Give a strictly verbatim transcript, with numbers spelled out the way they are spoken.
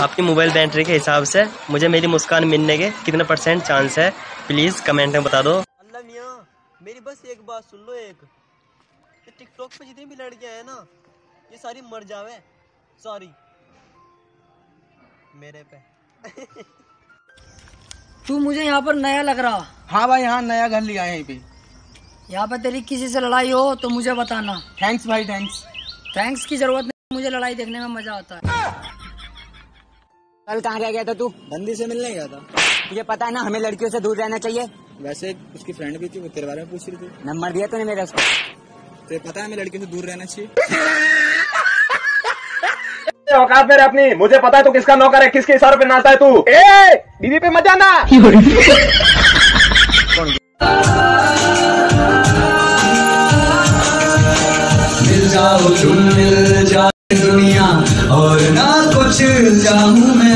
आपकी mobile battery के हिसाब से मुझे मेरी मुस्कान मिलने के कितने परसेंट चांस है, प्लीज़ कमेंट में बता दो। अल्लाह मियाँ मेरी बस एक बात सुन लो, एक टिकटॉक पे जितनी भी लड़कियाँ हैं ना ये सारी मर जावे, सॉरी मेरे पे। तू मुझे यहाँ पर नया लग रहा। हाँ भाई हाँ, नया घर लिया है यहीं पे। यहाँ पे तेरी किसी से लड़ाई हो तो मुझे बताना। थैंक्स भाई थैंक्स। थैंक्स की जरूरत नहीं, मुझे लड़ाई देखने में मजा आता है। कल कहाँ गया था तू? बंदी से मिलने गया था। तुझे पता है ना हमें लड़कियों से दूर रहना चाहिए। वैसे उसकी फ्रेंड भी थी, वो तेरे बारे में पूछ रही थी। नंबर दिया तूने मेरा उसको? तुझे पता है हमें लड़कियों से दूर रहना चाहिए। औकात मेरे अपनी, मुझे पता है तू किसका नौकर है, किसके इशारों पे नाचता है तू। ए बीवी पे मत जाना। मिल जाओ तुम, मिल जाए दुनिया और ना कुछ चाहूं मैं।